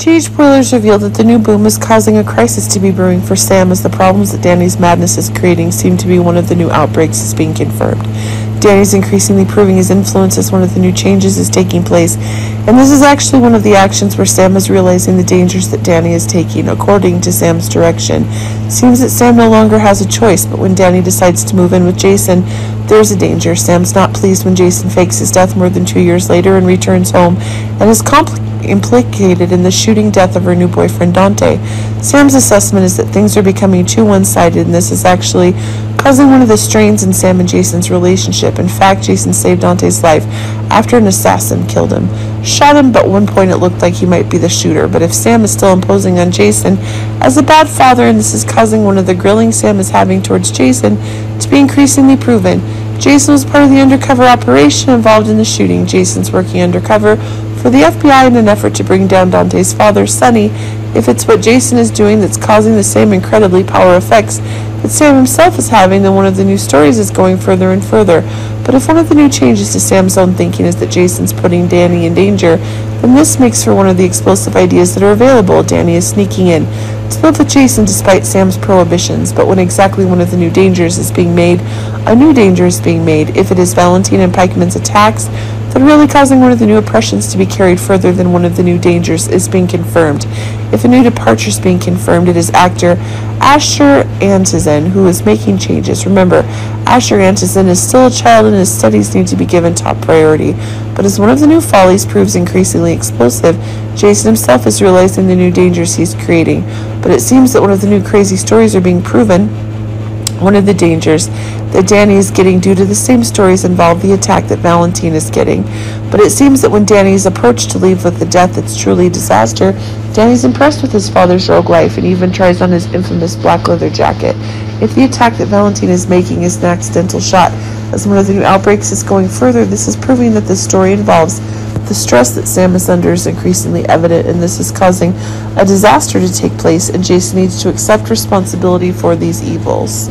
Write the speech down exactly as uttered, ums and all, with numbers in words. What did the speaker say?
Teenage spoilers reveal that the new boom is causing a crisis to be brewing for Sam, as the problems that Danny's madness is creating seem to be one of the new outbreaks is being confirmed. Danny's increasingly proving his influence as one of the new changes is taking place, and this is actually one of the actions where Sam is realizing the dangers that Danny is taking, according to Sam's direction. It seems that Sam no longer has a choice, but when Danny decides to move in with Jason, there's a danger. Sam's not pleased when Jason fakes his death more than two years later and returns home, and is complicated. implicated in the shooting death of her new boyfriend Dante. Sam's assessment is that things are becoming too one-sided, and this is actually causing one of the strains in Sam and Jason's relationship. In fact, Jason saved Dante's life after an assassin killed him. Shot him, but at one point it looked like he might be the shooter. But if Sam is still imposing on Jason as a bad father, and this is causing one of the grilling Sam is having towards Jason to be increasingly proven. Jason was part of the undercover operation involved in the shooting. Jason's working undercover for the F B I in an effort to bring down Dante's father, Sonny. If it's what Jason is doing that's causing the same incredibly power effects that Sam himself is having, then one of the new stories is going further and further. But if one of the new changes to Sam's own thinking is that Jason's putting Danny in danger, then this makes for one of the explosive ideas that are available. Danny is sneaking in to live with Jason despite Sam's prohibitions, but when exactly one of the new dangers is being made, a new danger is being made. If it is Valentine and Pikeman's attacks, that really causing one of the new oppressions to be carried further than one of the new dangers is being confirmed. If a new departure is being confirmed, it is actor Asher Antonyzyn who is making changes. Remember, Asher Antonyzyn is still a child and his studies need to be given top priority. But as one of the new follies proves increasingly explosive, Jason himself is realizing the new dangers he's creating. But it seems that one of the new crazy stories are being proven. One of the dangers that Danny is getting due to the same stories involve the attack that Valentine is getting. But it seems that when Danny's approach to leave with the death that's truly a disaster, Danny's impressed with his father's rogue life and even tries on his infamous black leather jacket. If the attack that Valentine is making is an accidental shot, as one of the new outbreaks is going further, this is proving that this story involves the stress that Sam is under is increasingly evident, and this is causing a disaster to take place, and Jason needs to accept responsibility for these evils.